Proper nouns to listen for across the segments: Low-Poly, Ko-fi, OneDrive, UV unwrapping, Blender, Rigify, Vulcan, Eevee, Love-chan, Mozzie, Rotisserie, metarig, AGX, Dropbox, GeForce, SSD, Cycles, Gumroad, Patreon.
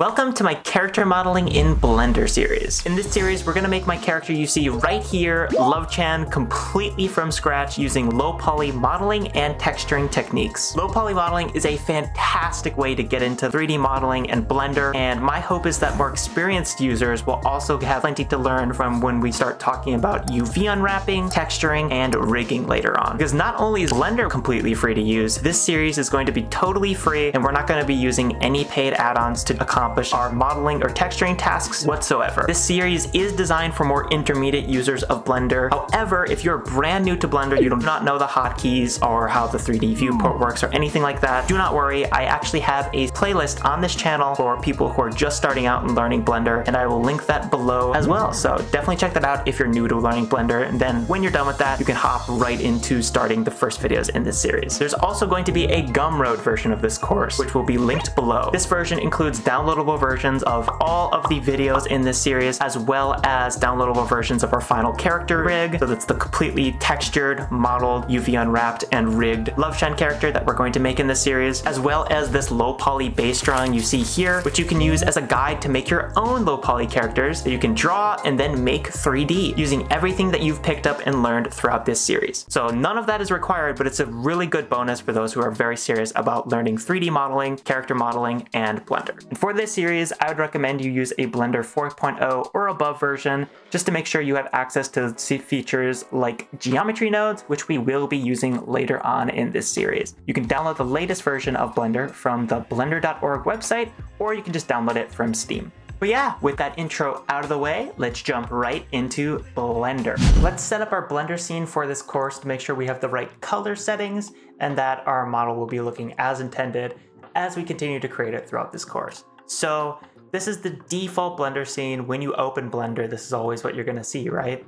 Welcome to my character modeling in Blender series. In this series, we're gonna make my character you see right here, Love-chan, completely from scratch using low poly modeling and texturing techniques. Low poly modeling is a fantastic way to get into 3D modeling and Blender, and my hope is that more experienced users will also have plenty to learn from when we start talking about UV unwrapping, texturing, and rigging later on. Because not only is Blender completely free to use, this series is going to be totally free, and we're not gonna be using any paid add-ons to accomplish our modeling or texturing tasks whatsoever. This series is designed for more intermediate users of Blender. However, if you're brand new to Blender, you do not know the hotkeys or how the 3D viewport works or anything like that, do not worry. I actually have a playlist on this channel for people who are just starting out and learning Blender, and I will link that below as well. So definitely check that out if you're new to learning Blender, and then when you're done with that, you can hop right into starting the first videos in this series. There's also going to be a Gumroad version of this course, which will be linked below. This version includes downloadable versions of all of the videos in this series, as well as downloadable versions of our final character rig. So that's the completely textured, modeled, UV unwrapped, and rigged Love-chan character that we're going to make in this series, as well as this low poly base drawing you see here, which you can use as a guide to make your own low poly characters that you can draw and then make 3D using everything that you've picked up and learned throughout this series. So none of that is required, but it's a really good bonus for those who are very serious about learning 3D modeling, character modeling, and Blender. And for this series, I would recommend you use a Blender 4.0 or above version just to make sure you have access to features like geometry nodes, which we will be using later on in this series. You can download the latest version of Blender from the blender.org website, or you can just download it from Steam. But yeah, with that intro out of the way, let's jump right into Blender. Let's set up our Blender scene for this course to make sure we have the right color settings and that our model will be looking as intended as we continue to create it throughout this course. So this is the default Blender scene. When you open Blender, this is always what you're gonna see, right?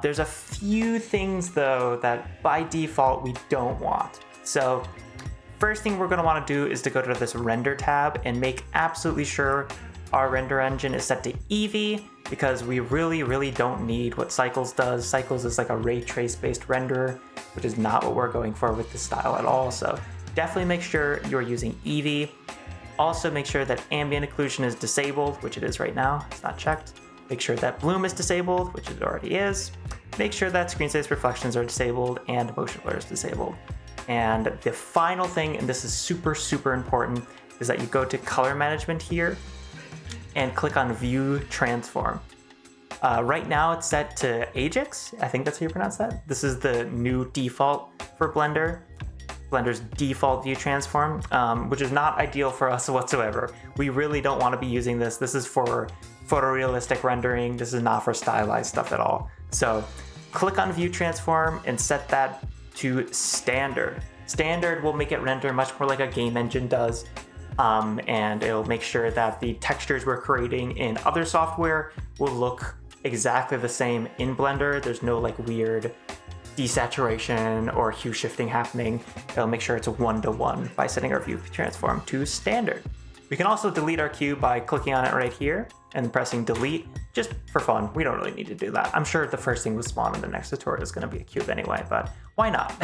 There's a few things though that by default we don't want. So first thing we're gonna wanna do is to go to this render tab and make absolutely sure our render engine is set to Eevee, because we really don't need what Cycles does. Cycles is like a ray trace based renderer, which is not what we're going for with this style at all. So definitely make sure you're using Eevee. Also make sure that ambient occlusion is disabled, which it is right now, it's not checked. Make sure that bloom is disabled, which it already is. Make sure that screen space reflections are disabled and motion blur is disabled. And the final thing, and this is super important, is that you go to color management here and click on view transform. Right now it's set to AGX, I think that's how you pronounce that. This is the new default for Blender. Blender's default view transform, which is not ideal for us whatsoever. We really don't want to be using this. This is for photorealistic rendering. This is not for stylized stuff at all. So click on view transform and set that to standard. Standard will make it render much more like a game engine does. And it'll make sure that the textures we're creating in other software will look exactly the same in Blender. There's no like weird desaturation or hue shifting happening. It'll make sure it's a 1-to-1 by setting our view transform to standard. We can also delete our cube by clicking on it right here and pressing delete, just for fun. We don't really need to do that. I'm sure the first thing we spawn in the next tutorial is gonna be a cube anyway, but why not?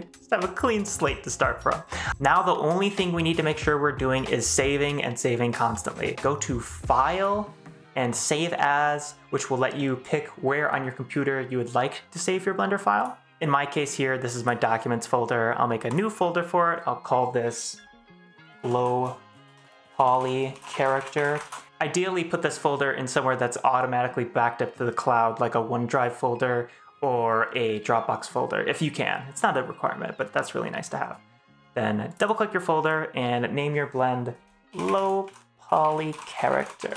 Just have a clean slate to start from. Now the only thing we need to make sure we're doing is saving and saving constantly. Go to File, and Save As, which will let you pick where on your computer you would like to save your Blender file. In my case here, this is my Documents folder. I'll make a new folder for it. I'll call this Low Poly Character. Ideally, put this folder in somewhere that's automatically backed up to the cloud, like a OneDrive folder or a Dropbox folder, if you can. It's not a requirement, but that's really nice to have. Then double-click your folder and name your blend Low Poly Character.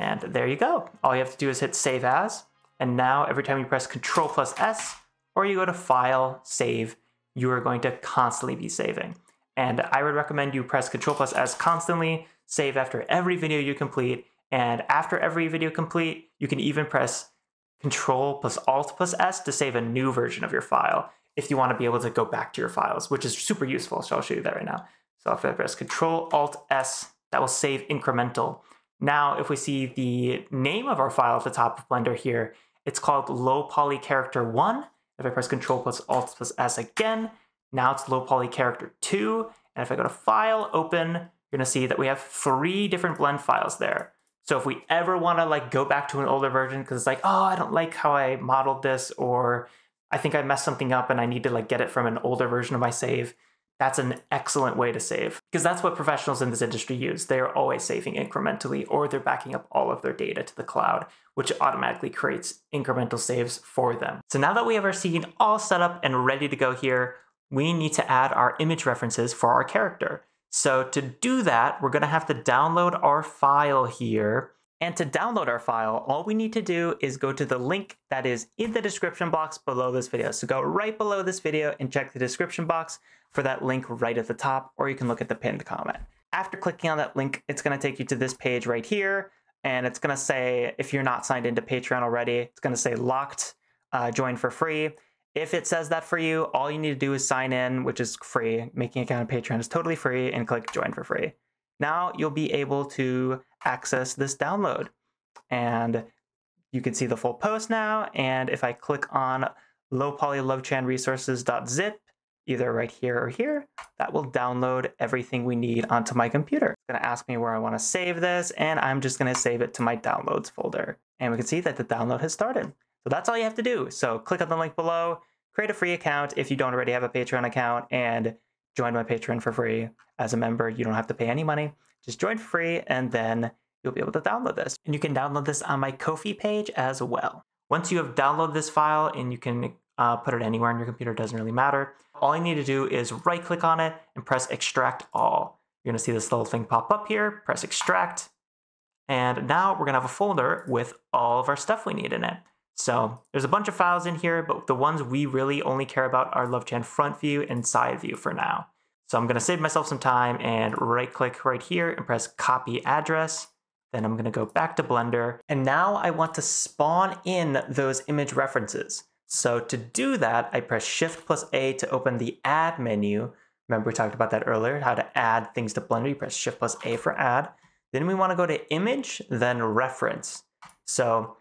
And there you go. All you have to do is hit Save As. And now every time you press Ctrl+S, or you go to File, Save, you are going to constantly be saving. And I would recommend you press Ctrl+S constantly, save after every video you complete. And after every video complete, you can even press Ctrl+Alt+S to save a new version of your file if you want to be able to go back to your files, which is super useful. So I'll show you that right now. So if I press Ctrl+Alt+S, that will save incremental. Now, if we see the name of our file at the top of Blender here, it's called Low Poly Character 1. If I press Ctrl+Alt+S again, now it's Low Poly Character 2. And if I go to File, Open, you're gonna see that we have 3 different blend files there. So if we ever wanna like go back to an older version, cause it's like, oh, I don't like how I modeled this, or I think I messed something up and I need to like get it from an older version of my save, that's an excellent way to save, because that's what professionals in this industry use. They are always saving incrementally, or they're backing up all of their data to the cloud, which automatically creates incremental saves for them. So now that we have our scene all set up and ready to go here, we need to add our image references for our character. So to do that, we're going to have to download our file here. And to download our file, all we need to do is go to the link that is in the description box below this video. So go right below this video and check the description box for that link right at the top, or you can look at the pinned comment. After clicking on that link, it's going to take you to this page right here, and it's going to say, if you're not signed into Patreon already, it's going to say locked, join for free. If it says that for you, all you need to do is sign in, which is free. Making an account on Patreon is totally free, and click join for free. Now you'll be able to access this download, and you can see the full post now. And if I click on lowpolylovechanresources.zip, either right here or here, that will download everything we need onto my computer. It's going to ask me where I want to save this, and I'm just going to save it to my downloads folder. And we can see that the download has started. So that's all you have to do. So click on the link below, create a free account if you don't already have a Patreon account, and join my Patreon for free. As a member, you don't have to pay any money. Just join for free, and then you'll be able to download this. And you can download this on my Ko-fi page as well. Once you have downloaded this file, and you can put it anywhere on your computer, doesn't really matter. All you need to do is right click on it and press extract all. You're gonna see this little thing pop up here, press extract. And now we're gonna have a folder with all of our stuff we need in it. So there's a bunch of files in here, but the ones we really only care about are Love-chan front view and side view for now. So I'm gonna save myself some time and right click right here and press copy address. Then I'm gonna go back to Blender. And now I want to spawn in those image references. So to do that, I press Shift+A to open the Add menu. Remember we talked about that earlier, how to add things to Blender. You press Shift+A for Add. Then we want to go to Image, then Reference. So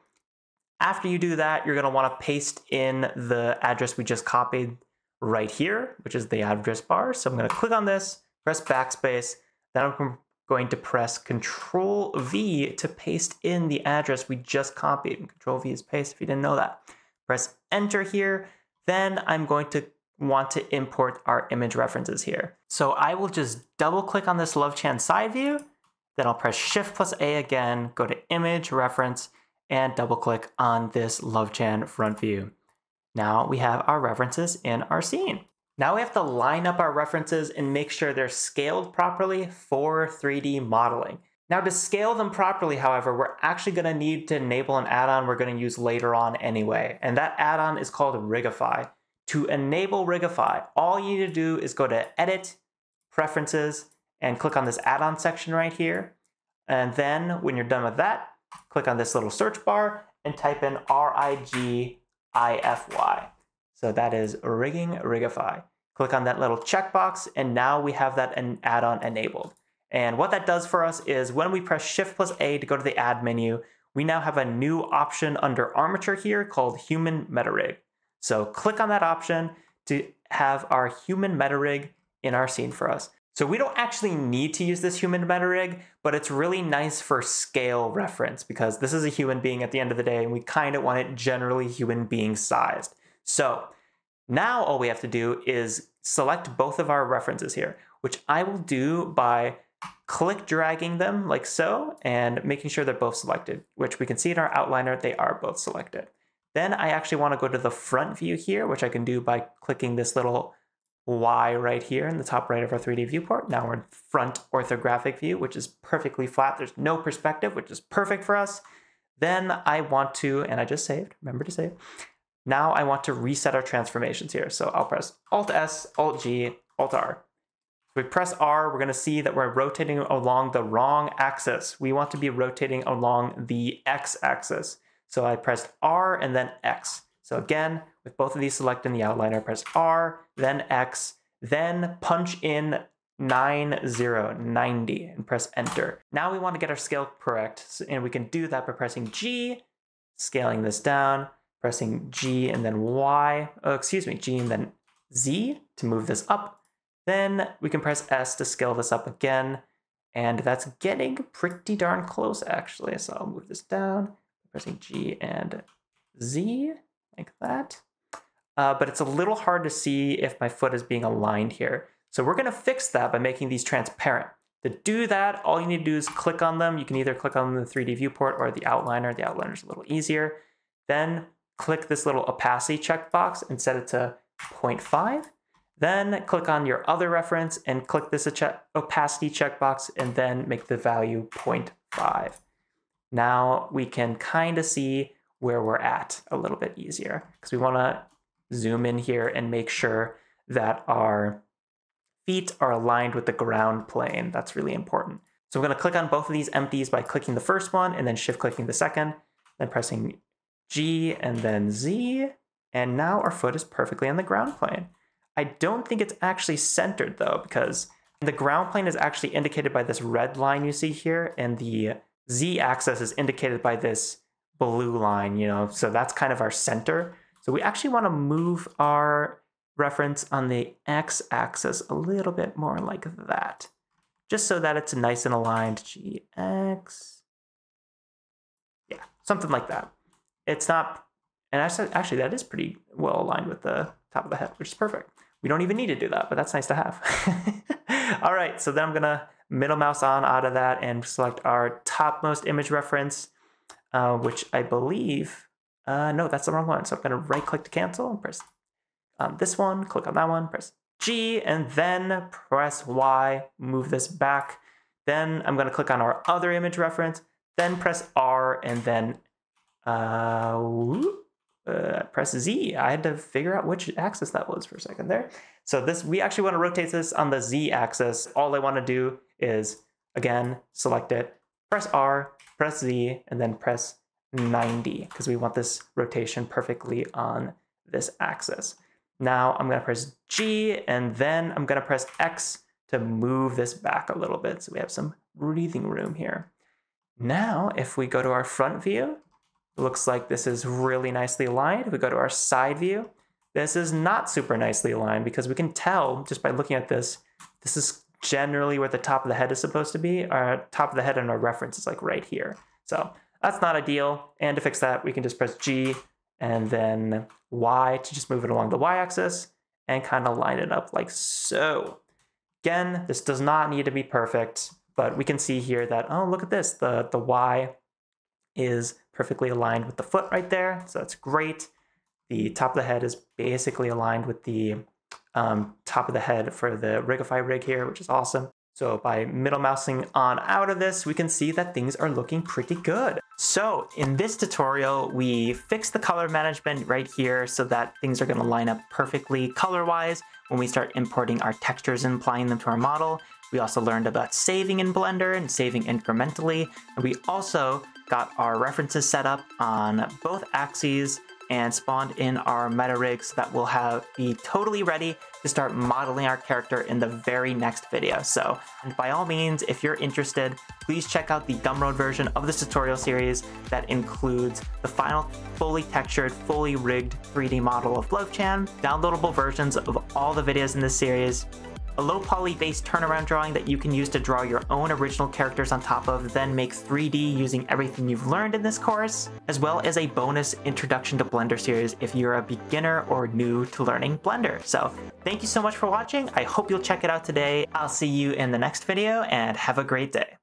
after you do that, you're going to want to paste in the address we just copied right here, which is the address bar. So I'm going to click on this, press Backspace. Then I'm going to press Control-V to paste in the address we just copied. Control-V is paste if you didn't know that. Press enter here. Then I'm going to want to import our image references here. So I will just double click on this Love-chan side view. Then I'll press Shift+A again, go to image reference, and double click on this Love-chan front view. Now we have our references in our scene. Now we have to line up our references and make sure they're scaled properly for 3D modeling. Now to scale them properly, however, we're actually going to need to enable an add-on we're going to use later on anyway. And that add-on is called Rigify. To enable Rigify, all you need to do is go to Edit, Preferences, and click on this add-on section right here. And then when you're done with that, click on this little search bar and type in R-I-G-I-F-Y. So that is rigging Rigify. Click on that little checkbox, and now we have that add-on enabled. And what that does for us is when we press Shift+A to go to the add menu, we now have a new option under armature here called human metarig. So click on that option to have our human metarig in our scene for us. So we don't actually need to use this human metarig, but it's really nice for scale reference because this is a human being at the end of the day, and we kind of want it generally human being sized. So now all we have to do is select both of our references here, which I will do by click dragging them like so and making sure they're both selected, which we can see in our outliner, they are both selected. Then I actually want to go to the front view here, which I can do by clicking this little Y right here in the top right of our 3D viewport. Now we're in front orthographic view, which is perfectly flat. There's no perspective, which is perfect for us. Then I want to, and I just saved, remember to save. Now I want to reset our transformations here. So I'll press Alt S, Alt G, Alt R. We press R, we're going to see that we're rotating along the wrong axis. We want to be rotating along the X axis. So I pressed R and then X. So again, with both of these selected in the outliner, press R, then X, then punch in 90, 90, and press enter. Now we want to get our scale correct, and we can do that by pressing G, scaling this down, pressing G and then Y, oh, excuse me, G and then Z to move this up. Then we can press S to scale this up again, And that's getting pretty darn close, actually. So I'll move this down, pressing G and Z like that. But it's a little hard to see if my foot is being aligned here. So we're gonna fix that by making these transparent. To do that, all you need to do is click on them. You can either click on the 3D viewport or the outliner. The outliner's a little easier. Then click this little opacity checkbox and set it to 0.5. Then click on your other reference and click this opacity checkbox and then make the value 0.5. Now we can kind of see where we're at a little bit easier because we want to zoom in here and make sure that our feet are aligned with the ground plane. That's really important. So I'm going to click on both of these empties by clicking the first one and then shift clicking the second, then pressing G and then Z. And now our foot is perfectly on the ground plane. I don't think it's actually centered though, because the ground plane is actually indicated by this red line you see here, and the Z axis is indicated by this blue line, you know, so that's kind of our center. So we actually want to move our reference on the X axis a little bit more like that, just so that it's nice and aligned. GX. Yeah, something like that. It's not, and actually that is pretty well aligned with the top of the head, which is perfect. We don't even need to do that, but that's nice to have. All right, so then I'm gonna middle mouse on out of that and select our topmost image reference, which I believe, no, that's the wrong one. So I'm gonna right click to cancel and press on this one, click on that one, press G, and then press Y, move this back. Then I'm gonna click on our other image reference, then press R, and then press Z. I had to figure out which axis that was for a second there. So this, we actually want to rotate this on the Z axis. All I want to do is, again, select it, press R, press Z, and then press 90, because we want this rotation perfectly on this axis. Now I'm going to press G, and then I'm going to press X to move this back a little bit, so we have some breathing room here. Now, if we go to our front view, looks like this is really nicely aligned. If we go to our side view, this is not super nicely aligned because we can tell just by looking at this, this is generally where the top of the head is supposed to be. Our top of the head and our reference is like right here. So that's not ideal. And to fix that, we can just press G and then Y to just move it along the Y axis and kind of line it up like so. Again, this does not need to be perfect, but we can see here that, oh, look at this, the Y is perfectly aligned with the foot right there. So that's great. The top of the head is basically aligned with the top of the head for the Rigify rig here, which is awesome. So by middle mousing on out of this, we can see that things are looking pretty good. So in this tutorial, we fixed the color management right here so that things are going to line up perfectly color-wise when we start importing our textures and applying them to our model. We also learned about saving in Blender and saving incrementally, and we also got our references set up on both axes and spawned in our meta rig so that we'll be totally ready to start modeling our character in the very next video. So, and by all means, if you're interested, please check out the Gumroad version of this tutorial series that includes the final fully textured, fully rigged 3D model of Love-chan, downloadable versions of all the videos in this series, a low poly based turnaround drawing that you can use to draw your own original characters on top of, then make 3D using everything you've learned in this course, as well as a bonus introduction to Blender series if you're a beginner or new to learning Blender. So thank you so much for watching. I hope you'll check it out today. I'll see you in the next video and have a great day.